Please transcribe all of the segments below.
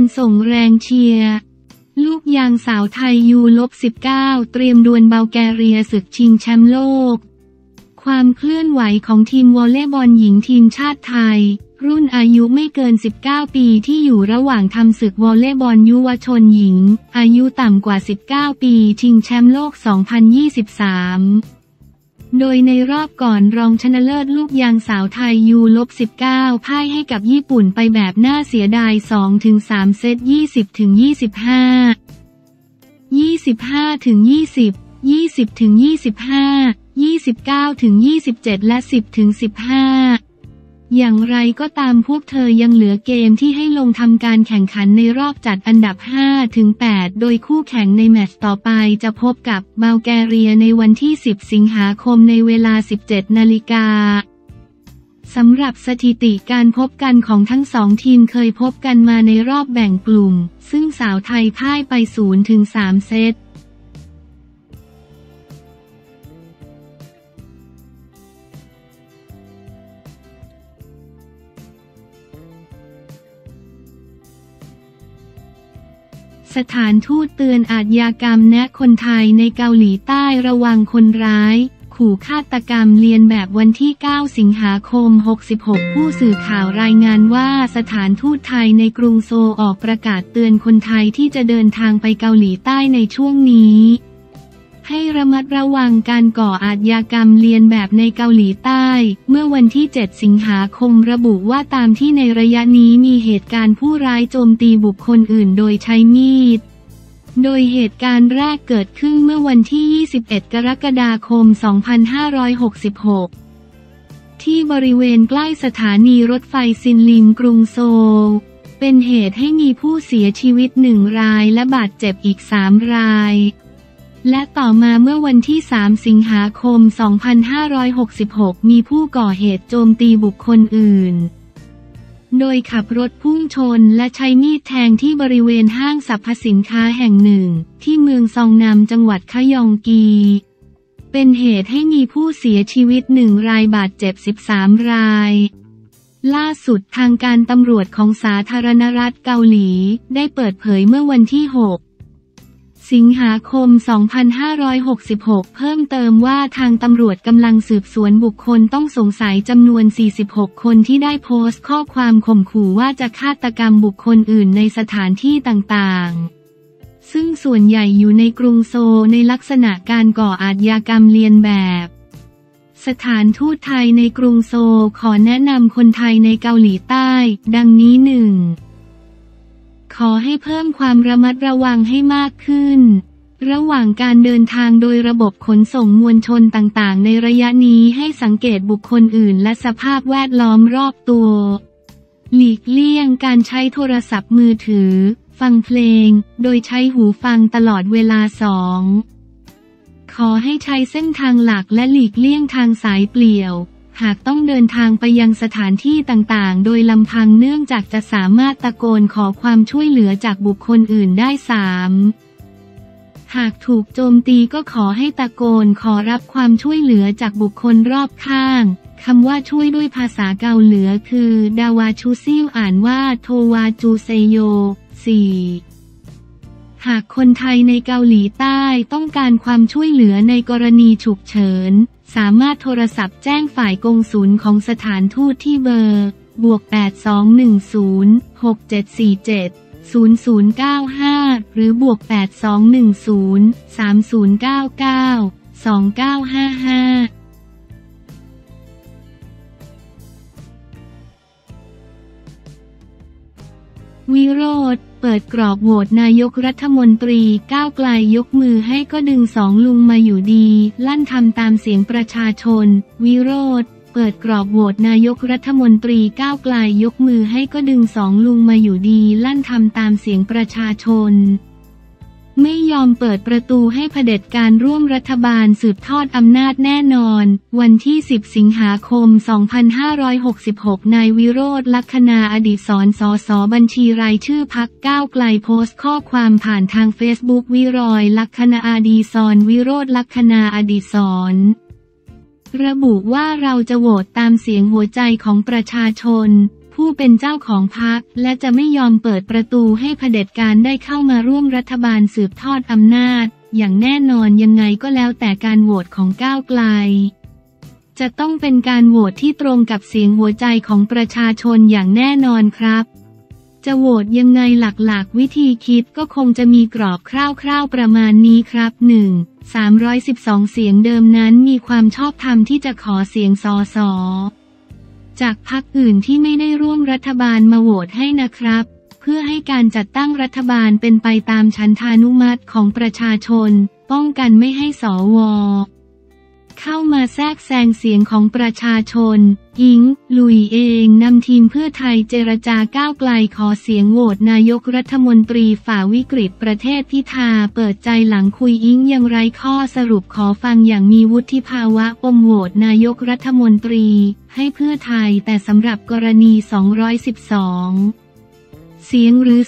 นส่งแรงเชียร์ลูกยางสาวไทยU-19 เตรียมดวลบัลแกเรียศึกชิงแชมป์โลกความเคลื่อนไหวของทีมวอลเลย์บอลหญิงทีมชาติไทยรุ่นอายุไม่เกิน19ปีที่อยู่ระหว่างทำศึกวอลเลย์บอลยุวชนหญิงอายุต่ำกว่า19ปีชิงแชมป์โลก 2023 โดยในรอบก่อนรองชนะเลิศลูกยางสาวไทยU-19 พ่ายให้กับญี่ปุ่นไปแบบน่าเสียดาย 2-3 เซต 20-25 25-20 20-25 29-27 และ 10-15อย่างไรก็ตามพวกเธอยังเหลือเกมที่ให้ลงทำการแข่งขันในรอบจัดอันดับ 5-8 โดยคู่แข่งในแมตช์ต่อไปจะพบกับบัลแกเรียในวันที่10สิงหาคมในเวลา 17 นาฬิกาสำหรับสถิติการพบกันของทั้งสองทีมเคยพบกันมาในรอบแบ่งกลุ่มซึ่งสาวไทยพ่ายไป 0-3 เซตสถานทูตเตือนอาชญากรรมแนะคนไทยในเกาหลีใต้ระวังคนร้ายขู่ฆาตกรรมเลียนแบบวันที่9สิงหาคม66ผู้สื่อข่าวรายงานว่าสถานทูตไทยในกรุงโซลออกประกาศเตือนคนไทยที่จะเดินทางไปเกาหลีใต้ในช่วงนี้ให้ระมัดระวังการก่ออาชญากรรมเลียนแบบในเกาหลีใต้เมื่อวันที่7สิงหาคมระบุว่าตามที่ในระยะนี้มีเหตุการณ์ผู้ร้ายโจมตีบุคคลอื่นโดยใช้มีดโดยเหตุการณ์แรกเกิดขึ้นเมื่อวันที่21กรกฎาคม2566ที่บริเวณใกล้สถานีรถไฟซินลิมกรุงโซลเป็นเหตุให้มีผู้เสียชีวิต1รายและบาดเจ็บอีก3รายและต่อมาเมื่อวันที่3สิงหาคม2566มีผู้ก่อเหตุโจมตีบุคคลอื่นโดยขับรถพุ่งชนและใช้มีดแทงที่บริเวณห้างสรรพสินค้าแห่งหนึ่งที่เมืองซองนำจังหวัดขยองกีเป็นเหตุให้มีผู้เสียชีวิต1รายบาดเจ็บ13รายล่าสุดทางการตำรวจของสาธารณรัฐเกาหลีได้เปิดเผยเมื่อวันที่6 สิงหาคม 2566เพิ่มเติมว่าทางตำรวจกำลังสืบสวนบุคคลต้องสงสัยจำนวน46คนที่ได้โพสต์ข้อความข่มขู่ว่าจะฆาตกรรมบุคคลอื่นในสถานที่ต่างๆซึ่งส่วนใหญ่อยู่ในกรุงโซลในลักษณะการก่ออาชญากรรมเลียนแบบสถานทูตไทยในกรุงโซลขอแนะนำคนไทยในเกาหลีใต้ดังนี้ 1ขอให้เพิ่มความระมัดระวังให้มากขึ้นระหว่างการเดินทางโดยระบบขนส่งมวลชนต่างๆในระยะนี้ให้สังเกตบุคคลอื่นและสภาพแวดล้อมรอบตัวหลีกเลี่ยงการใช้โทรศัพท์มือถือฟังเพลงโดยใช้หูฟังตลอดเวลา2ขอให้ใช้เส้นทางหลักและหลีกเลี่ยงทางสายเปลี่ยวหากต้องเดินทางไปยังสถานที่ต่างๆโดยลำพังเนื่องจากจะสามารถตะโกนขอความช่วยเหลือจากบุคคลอื่นได้ 3 หากถูกโจมตีก็ขอให้ตะโกนขอรับความช่วยเหลือจากบุคคลรอบข้างคำว่าช่วยด้วยภาษาเกาหลีคือดาวาชูซิลอ่านว่าโทวาจูเซโย 4หากคนไทยในเกาหลีใต้ต้องการความช่วยเหลือในกรณีฉุกเฉินสามารถโทรศัพท์แจ้งฝ่ายกงสุลของสถานทูตที่เบอร์+8210 6747 0095หรื+8210 3099 2955วิโรจน์เปิดกรอบโหวตนายกรัฐมนตรีก้าวไกลยกมือให้ก็ดึงสองลุงมาอยู่ดีลั่นทำตามเสียงประชาชนวิโรจน์เปิดกรอบโหวตนายกรัฐมนตรีก้าวไกลยกมือให้ก็ดึงสองลุงมาอยู่ดีลั่นทำตามเสียงประชาชนไม่ยอมเปิดประตูให้เผด็จการร่วมรัฐบาลสืบทอดอำนาจแน่นอนวันที่10สิงหาคม2566นายวิโรจน์ ลัคนาอดิศร สส.บัญชีรายชื่อพรรคก้าวไกลโพสต์ข้อความผ่านทางเฟซบุ๊กวิรอย ลัคนาอดิศรวิโรจน์ ลัคนาอดิศรระบุว่าเราจะโหวตตามเสียงหัวใจของประชาชน ผู้เป็นเจ้าของพรรคและจะไม่ยอมเปิดประตูให้เผด็จการได้เข้ามาร่วมรัฐบาลสืบทอดอำนาจอย่างแน่นอนยังไงก็แล้วแต่การโหวตของก้าวไกลจะต้องเป็นการโหวตที่ตรงกับเสียงหัวใจของประชาชนอย่างแน่นอนครับจะโหวตยังไงหลักๆวิธีคิดก็คงจะมีกรอบคร่าวๆประมาณนี้ครับ 1. 312 เสียงเดิมนั้นมีความชอบธรรมที่จะขอเสียงสส.จากพรรคอื่นที่ไม่ได้ร่วมรัฐบาลมาโหวตให้นะครับเพื่อให้การจัดตั้งรัฐบาลเป็นไปตามฉันทานุมัติของประชาชนป้องกันไม่ให้สว.เข้ามาแทรกแซงเสียงของประชาชนอิงลุยเองนำทีมเพื่อไทยเจรจาก้าวไกลขอเสียงโหวตนายกรัฐมนตรีฝ่าวิกฤตประเทศพิธาเปิดใจหลังคุยอิงยังไร้ข้อสรุปขอฟังอย่างมีวุฒิภาวะปมโหวตนายกรัฐมนตรีให้เพื่อไทยแต่สำหรับกรณี212เสียงหรือ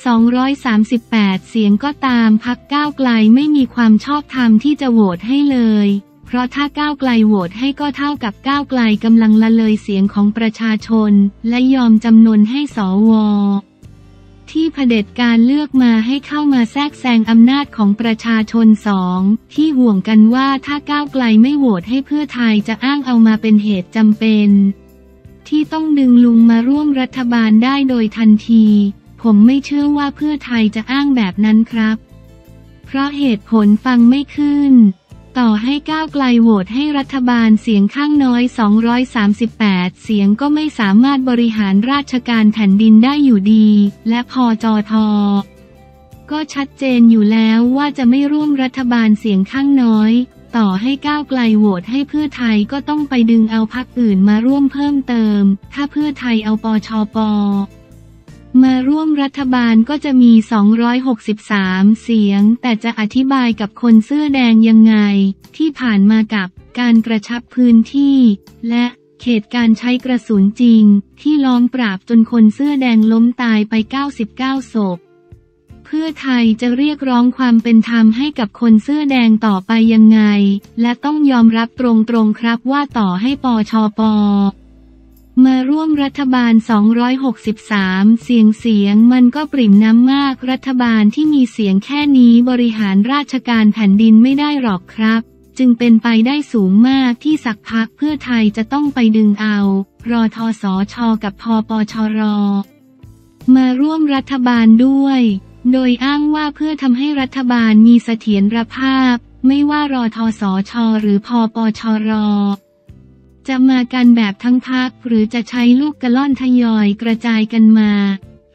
238เสียงก็ตามพรรคก้าวไกลไม่มีความชอบธรรมที่จะโหวตให้เลยเพราะถ้าก้าวไกลโหวตให้ก็เท่ากับก้าวไกลกำลังละเลยเสียงของประชาชนและยอมจำนนให้สว.ที่เผด็จการเลือกมาให้เข้ามาแทรกแซงอำนาจของประชาชน2ที่ห่วงกันว่าถ้าก้าวไกลไม่โหวตให้เพื่อไทยจะอ้างเอามาเป็นเหตุจำเป็นที่ต้องดึงลุงมาร่วมรัฐบาลได้โดยทันทีผมไม่เชื่อว่าเพื่อไทยจะอ้างแบบนั้นครับเพราะเหตุผลฟังไม่ขึ้นต่อให้ก้าวไกลโหวตให้รัฐบาลเสียงข้างน้อย238เสียงก็ไม่สามารถบริหารราชการแผ่นดินได้อยู่ดีและพจท.ก็ชัดเจนอยู่แล้วว่าจะไม่ร่วมรัฐบาลเสียงข้างน้อยต่อให้ก้าวไกลโหวตให้เพื่อไทยก็ต้องไปดึงเอาพรรคอื่นมาร่วมเพิ่มเติมถ้าเพื่อไทยเอาปชป.มาร่วมรัฐบาลก็จะมี263เสียงแต่จะอธิบายกับคนเสื้อแดงยังไงที่ผ่านมากับการกระชับพื้นที่และเขตการใช้กระสุนจริงที่ล้อมปราบจนคนเสื้อแดงล้มตายไป99ศพเพื่อไทยจะเรียกร้องความเป็นธรรมให้กับคนเสื้อแดงต่อไปยังไงและต้องยอมรับตรงๆครับว่าต่อให้ปชป.มาร่วมรัฐบาล263เสียงมันก็ปริ่มน้ำมากรัฐบาลที่มีเสียงแค่นี้บริหารราชการแผ่นดินไม่ได้หรอกครับจึงเป็นไปได้สูงมากที่สักพักเพื่อไทยจะต้องไปดึงเอารทสช.กับพปชร.มาร่วมรัฐบาลด้วยโดยอ้างว่าเพื่อทำให้รัฐบาลมีเสถียรภาพไม่ว่ารทสช.หรือพปชร.จะมากันแบบทั้งพรรคหรือจะใช้ลูกกระล่อนทยอยกระจายกันมา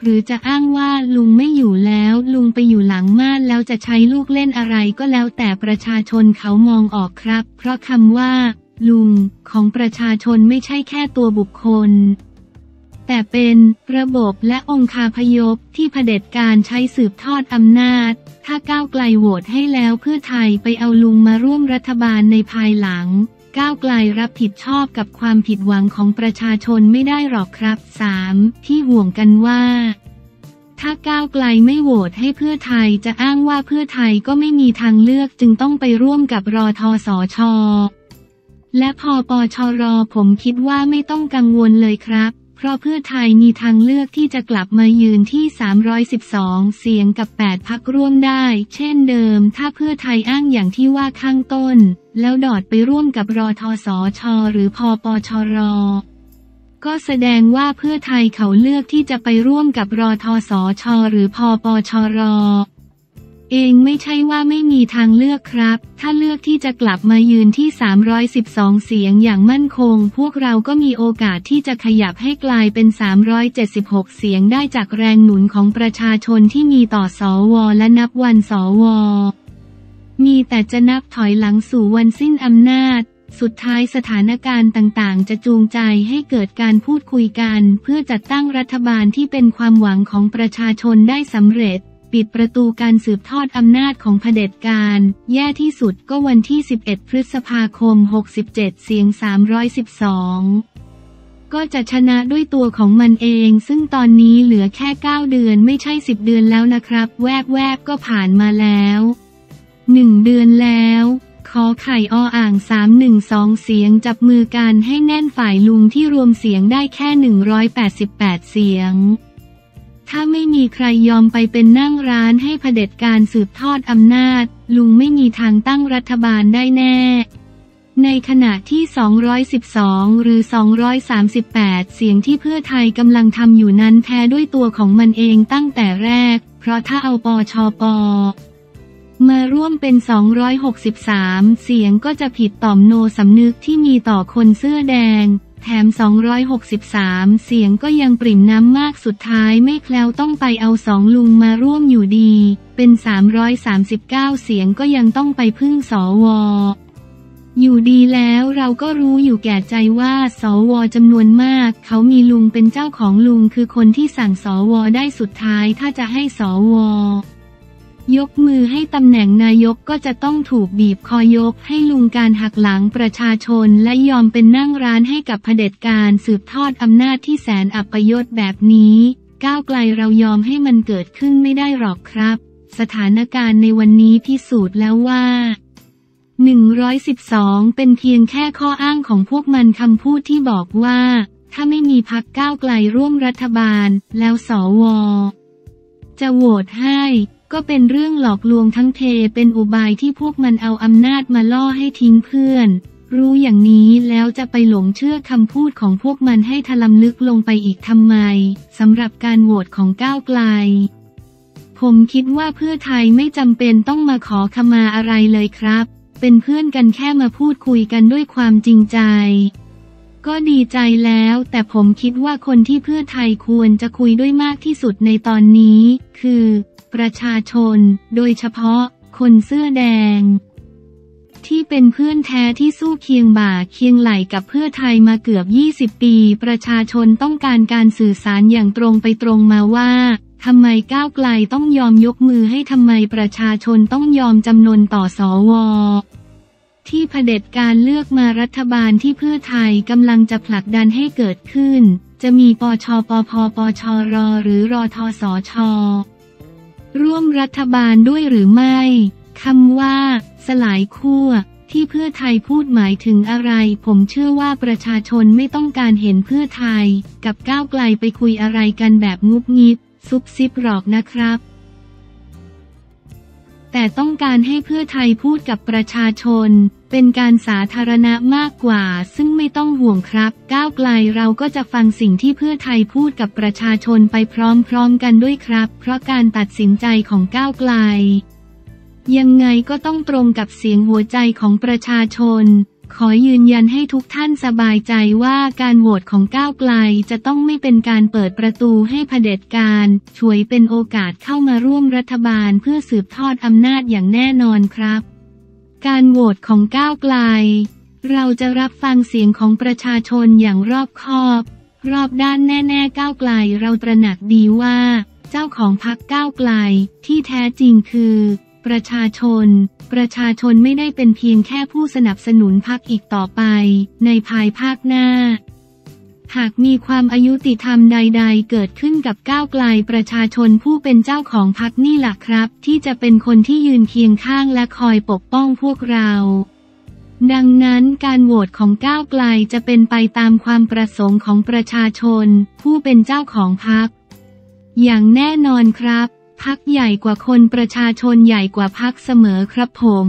หรือจะอ้างว่าลุงไม่อยู่แล้วลุงไปอยู่หลังม่านแล้วจะใช้ลูกเล่นอะไรก็แล้วแต่ประชาชนเขามองออกครับเพราะคำว่าลุงของประชาชนไม่ใช่แค่ตัวบุคคลแต่เป็นระบบและองคาพยพที่เผด็จการใช้สืบทอดอำนาจถ้าก้าวไกลโหวตให้แล้วเพื่อไทยไปเอาลุงมาร่วมรัฐบาลในภายหลังก้าวไกลรับผิดชอบกับความผิดหวังของประชาชนไม่ได้หรอกครับ 3. ที่ห่วงกันว่าถ้าก้าวไกลไม่โหวตให้เพื่อไทยจะอ้างว่าเพื่อไทยก็ไม่มีทางเลือกจึงต้องไปร่วมกับรทสช.และพปชร.ผมคิดว่าไม่ต้องกังวลเลยครับเพราะเพื่อไทยมีทางเลือกที่จะกลับมายืนที่312เสียงกับ8พรรคร่วมได้เช่นเดิมถ้าเพื่อไทยอ้างอย่างที่ว่าข้างต้นแล้วดอดไปร่วมกับรทสช.หรือพปชร.ก็แสดงว่าเพื่อไทยเขาเลือกที่จะไปร่วมกับรทสช.หรือพปชร.เองไม่ใช่ว่าไม่มีทางเลือกครับถ้าเลือกที่จะกลับมายืนที่312เสียงอย่างมั่นคงพวกเราก็มีโอกาสที่จะขยับให้กลายเป็น376เสียงได้จากแรงหนุนของประชาชนที่มีต่อสว.และนับวันสว.มีแต่จะนับถอยหลังสู่วันสิ้นอำนาจสุดท้ายสถานการณ์ต่างๆจะจูงใจให้เกิดการพูดคุยกันเพื่อจัดตั้งรัฐบาลที่เป็นความหวังของประชาชนได้สำเร็จปิดประตูการสืบทอดอำนาจของเผด็จการแย่ที่สุดก็วันที่11พฤษภาคม67เสียง312ก็จะชนะด้วยตัวของมันเองซึ่งตอนนี้เหลือแค่9เดือนไม่ใช่10เดือนแล้วนะครับแวบๆก็ผ่านมาแล้ว1 เดือนแล้ว ขอไข่ออ่าง312เสียงจับมือกันให้แน่นฝ่ายลุงที่รวมเสียงได้แค่188เสียงถ้าไม่มีใครยอมไปเป็นนั่งร้านให้เผด็จการสืบทอดอำนาจลุงไม่มีทางตั้งรัฐบาลได้แน่ในขณะที่212หรือ238เสียงที่เพื่อไทยกำลังทำอยู่นั้นแพ้ด้วยตัวของมันเองตั้งแต่แรกเพราะถ้าเอาปชป.มาร่วมเป็น263เสียงก็จะผิดต่อมโนสำนึกที่มีต่อคนเสื้อแดงแถม263เสียงก็ยังปริ่มน้ำมากสุดท้ายไม่แคล้วต้องไปเอาสองลุงมาร่วมอยู่ดีเป็น339เสียงก็ยังต้องไปพึ่งสว.อยู่ดีแล้วเราก็รู้อยู่แก่ใจว่าสว.จำนวนมากเขามีลุงเป็นเจ้าของลุงคือคนที่สั่งสว.ได้สุดท้ายถ้าจะให้สวยกมือให้ตำแหน่งนายกก็จะต้องถูกบีบคอยกให้ลุงการหักหลังประชาชนและยอมเป็นนั่งร้านให้กับเผด็จการสืบทอดอำนาจที่แสนอัปยศแบบนี้ก้าวไกลเรายอมให้มันเกิดขึ้นไม่ได้หรอกครับสถานการณ์ในวันนี้พิสูจน์แล้วว่า112เป็นเพียงแค่ข้ออ้างของพวกมันคำพูดที่บอกว่าถ้าไม่มีพรรคก้าวไกลร่วมรัฐบาลแล้วสว.จะโหวตให้ก็เป็นเรื่องหลอกลวงทั้งเทเป็นอุบายที่พวกมันเอาอำนาจมาล่อให้ทิ้งเพื่อนรู้อย่างนี้แล้วจะไปหลงเชื่อคำพูดของพวกมันให้ถลำลึกลงไปอีกทำไมสำหรับการโหวตของก้าวไกลผมคิดว่าเพื่อไทยไม่จำเป็นต้องมาขอขมาอะไรเลยครับเป็นเพื่อนกันแค่มาพูดคุยกันด้วยความจริงใจก็ดีใจแล้วแต่ผมคิดว่าคนที่เพื่อไทยควรจะคุยด้วยมากที่สุดในตอนนี้คือประชาชนโดยเฉพาะคนเสื้อแดงที่เป็นเพื่อนแท้ที่สู้เคียงบ่าเคียงไหล่กับเพื่อไทยมาเกือบ20ปีประชาชนต้องการการสื่อสารอย่างตรงไปตรงมาว่าทำไมก้าวไกลต้องยอมยกมือให้ทำไมประชาชนต้องยอมจำนนต่อสว.ที่เผด็จการเลือกมารัฐบาลที่เพื่อไทยกำลังจะผลักดันให้เกิดขึ้นจะมีปชปภปชรหรือรทสชร่วมรัฐบาลด้วยหรือไม่คำว่าสลายขั้วที่เพื่อไทยพูดหมายถึงอะไรผมเชื่อว่าประชาชนไม่ต้องการเห็นเพื่อไทยกับก้าวไกลไปคุยอะไรกันแบบงุบงิบซุบซิบหรอกนะครับแต่ต้องการให้เพื่อไทยพูดกับประชาชนเป็นการสาธารณะมากกว่าซึ่งไม่ต้องห่วงครับก้าวไกลเราก็จะฟังสิ่งที่เพื่อไทยพูดกับประชาชนไปพร้อมๆกันด้วยครับเพราะการตัดสินใจของก้าวไกลยังไงก็ต้องตรงกับเสียงหัวใจของประชาชนขอยืนยันให้ทุกท่านสบายใจว่าการโหวตของก้าวไกลจะต้องไม่เป็นการเปิดประตูให้เผด็จการฉวยเป็นโอกาสเข้ามาร่วมรัฐบาลเพื่อสืบทอดอำนาจอย่างแน่นอนครับการโหวตของก้าวไกลเราจะรับฟังเสียงของประชาชนอย่างรอบคอบรอบด้านแน่ๆก้าวไกลเราตระหนักดีว่าเจ้าของพรรคก้าวไกลที่แท้จริงคือประชาชนไม่ได้เป็นเพียงแค่ผู้สนับสนุนพรรคอีกต่อไปในภายภาคหน้าหากมีความอยุติธรรมใดๆเกิดขึ้นกับก้าวไกลประชาชนผู้เป็นเจ้าของพรรคนี่แหละครับที่จะเป็นคนที่ยืนเคียงข้างและคอยปกป้องพวกเราดังนั้นการโหวตของก้าวไกลจะเป็นไปตามความประสงค์ของประชาชนผู้เป็นเจ้าของพรรคอย่างแน่นอนครับพรรคใหญ่กว่าคนประชาชนใหญ่กว่าพรรคเสมอครับผม